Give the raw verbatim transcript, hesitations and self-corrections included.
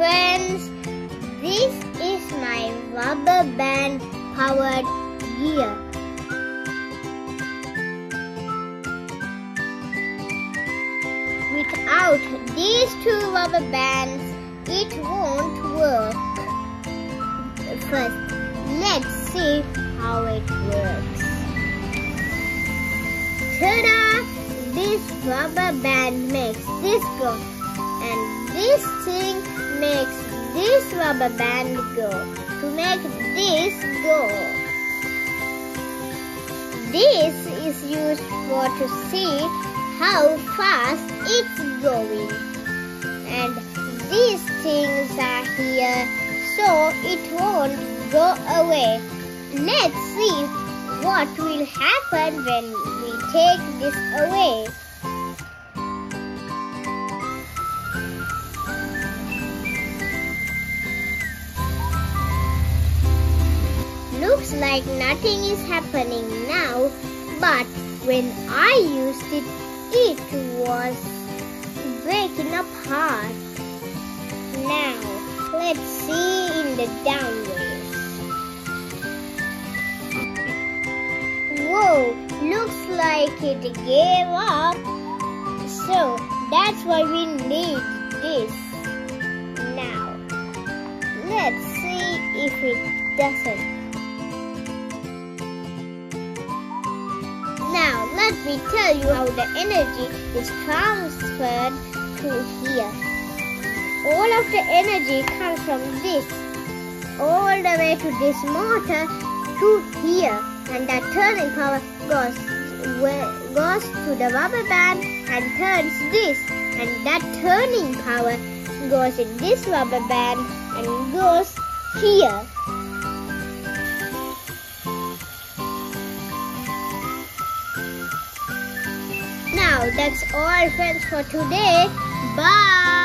friends, this is my rubber band powered gear. Without these two rubber bands, it won't work. First, let's see how it works. Ta-da! This rubber band makes this go, and this thing makes this rubber band go, to make this go. This is used for to see how fast it's going. And these things are here, so it won't go away. Let's see what will happen when we take this away. Looks like nothing is happening now, but when I used it, it was breaking apart. Now, let's see in the downways. Whoa, looks like it gave up. So, that's why we need this. Now, let's see if it doesn't. Now, let me tell you how the energy is transferred to here. All of the energy comes from this, all the way to this motor, to here. And that turning power goes, goes to the rubber band and turns this. And that turning power goes in this rubber band and goes here. Now, that's all friends for today. Bye!